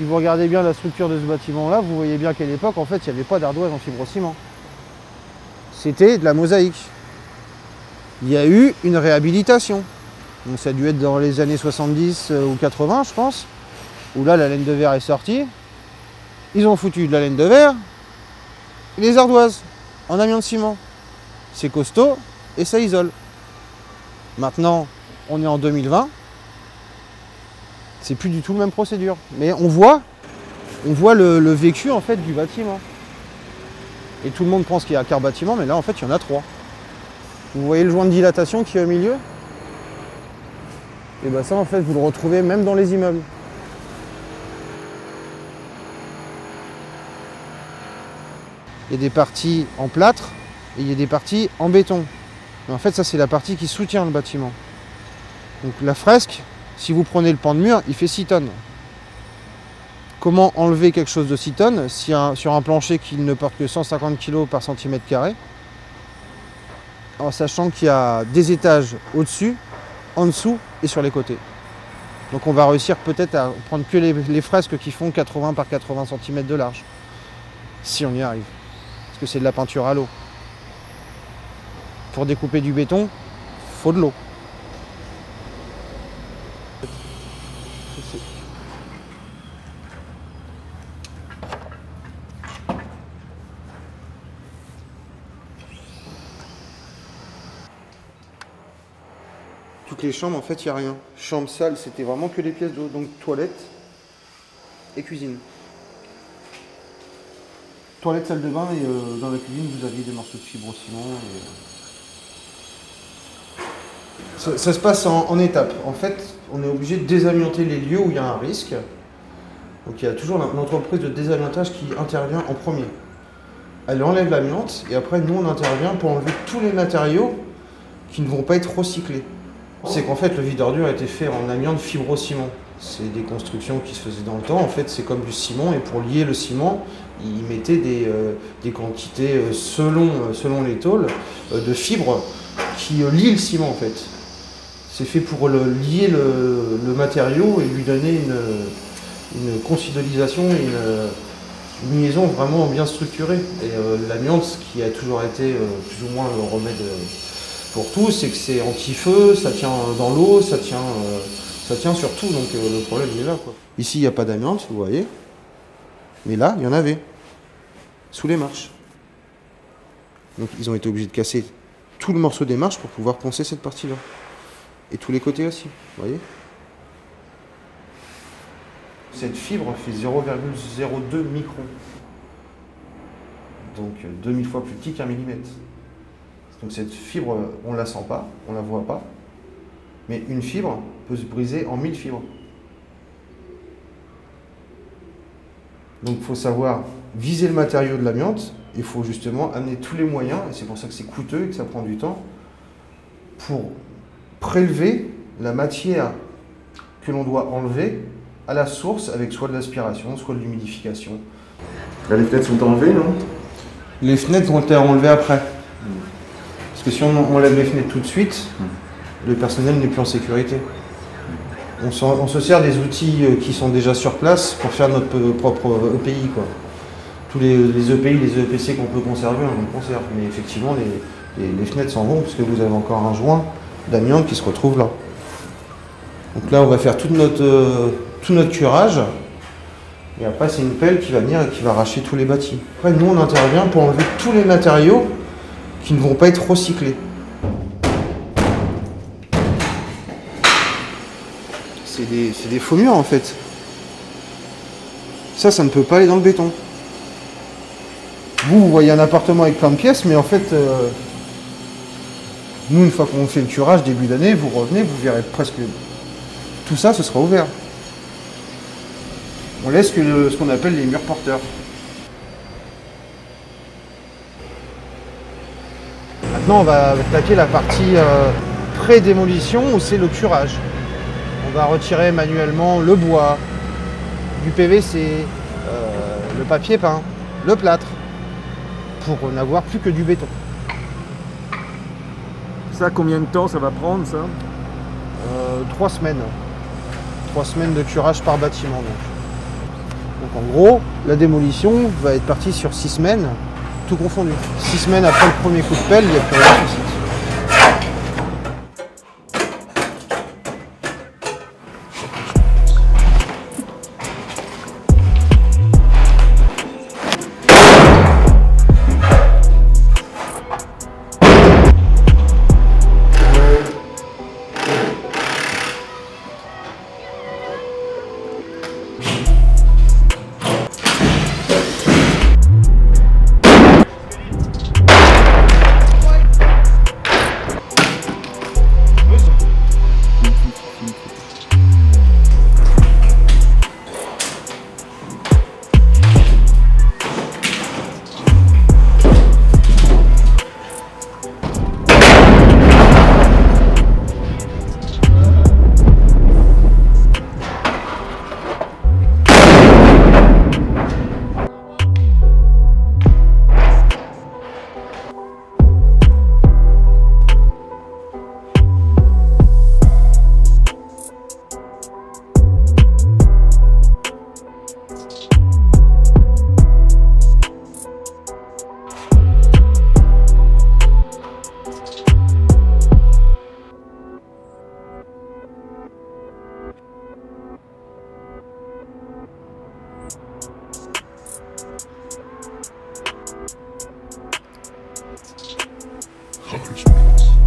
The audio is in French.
Si vous regardez bien la structure de ce bâtiment-là, vous voyez bien qu'à l'époque, en fait, il n'y avait pas d'ardoise en fibrociment. C'était de la mosaïque. Il y a eu une réhabilitation. Donc ça a dû être dans les années 70 ou 80, je pense, où là, la laine de verre est sortie. Ils ont foutu de la laine de verre et les ardoises en amiant de ciment. C'est costaud et ça isole. Maintenant, on est en 2020. C'est plus du tout la même procédure. Mais on voit le vécu en fait du bâtiment. Et tout le monde pense qu'il y a 4 bâtiments, mais là en fait il y en a 3. Vous voyez le joint de dilatation qui est au milieu? Et bien ça en fait vous le retrouvez même dans les immeubles. Il y a des parties en plâtre et il y a des parties en béton. Mais en fait ça c'est la partie qui soutient le bâtiment. Donc la fresque, si vous prenez le pan de mur, il fait 6 tonnes. Comment enlever quelque chose de 6 tonnes si sur un plancher qui ne porte que 150 kg par centimètre carré, en sachant qu'il y a des étages au-dessus, en dessous et sur les côtés. Donc on va réussir peut-être à prendre que les fresques qui font 80 par 80 cm de large, si on y arrive. Parce que c'est de la peinture à l'eau. Pour découper du béton, il faut de l'eau. Toutes les chambres, en fait, il n'y a rien. Chambre, salle, c'était vraiment que les pièces d'eau, donc toilette et cuisine. Toilette, salle de bain, et dans la cuisine, vous aviez des morceaux de fibrociment. Ça se passe en étapes. En fait, on est obligé de désamianter les lieux où il y a un risque. Donc il y a toujours l'entreprise de désamiantage qui intervient en premier. Elle enlève l'amiante, et après, nous, on intervient pour enlever tous les matériaux qui ne vont pas être recyclés. C'est qu'en fait, le vide ordure a été fait en amiante fibrociment. C'est des constructions qui se faisaient dans le temps. En fait, c'est comme du ciment. Et pour lier le ciment, ils mettaient des quantités, selon les tôles, de fibres qui lient le ciment, en fait. C'est fait pour lier le matériau et lui donner une considélisation, une liaison vraiment bien structurée. Et l'amiante, qui a toujours été plus ou moins le remède... pour tout, c'est que c'est anti-feu, ça tient dans l'eau, ça tient sur tout, donc le problème il est là, quoi. Ici, il n'y a pas d'amiante, vous voyez, mais là, il y en avait, sous les marches. Donc ils ont été obligés de casser tout le morceau des marches pour pouvoir poncer cette partie-là. Et tous les côtés aussi, vous voyez. Cette fibre fait 0,02 microns. Donc 2000 fois plus petit qu'un millimètre. Donc cette fibre, on ne la sent pas, on ne la voit pas, mais une fibre peut se briser en 1000 fibres. Donc il faut savoir viser le matériau de l'amiante, il faut justement amener tous les moyens, et c'est pour ça que c'est coûteux et que ça prend du temps, pour prélever la matière que l'on doit enlever à la source avec soit de l'aspiration, soit de l'humidification. Là les fenêtres sont enlevées, non? Les fenêtres ont été enlevées après. Parce que si on enlève les fenêtres tout de suite, le personnel n'est plus en sécurité. On se sert des outils qui sont déjà sur place pour faire notre propre EPI, quoi. Tous les EPI, les EPC qu'on peut conserver, on les conserve. Mais effectivement, les fenêtres s'en vont parce que vous avez encore un joint d'amiante qui se retrouve là. Donc là, on va faire tout notre curage. Et après, c'est une pelle qui va venir et qui va arracher tous les bâtis. Après, nous, on intervient pour enlever tous les matériaux qui ne vont pas être recyclés. C'est des faux murs en fait. Ça ne peut pas aller dans le béton. Vous voyez un appartement avec plein de pièces, mais en fait, nous, une fois qu'on fait le curage début d'année, vous revenez, vous verrez presque tout ça, ce sera ouvert. On laisse ce qu'on appelle les murs porteurs. Maintenant, on va attaquer la partie pré-démolition où c'est le curage. On va retirer manuellement le bois, du PVC, le papier peint, le plâtre, pour n'avoir plus que du béton. Ça, combien de temps ça va prendre, ça? 3 semaines. 3 semaines de curage par bâtiment. Donc. Donc en gros, la démolition va être partie sur 6 semaines, tout confondu. 6 semaines après le premier coup de pelle, il n'y a plus rien sur site. Holy shit.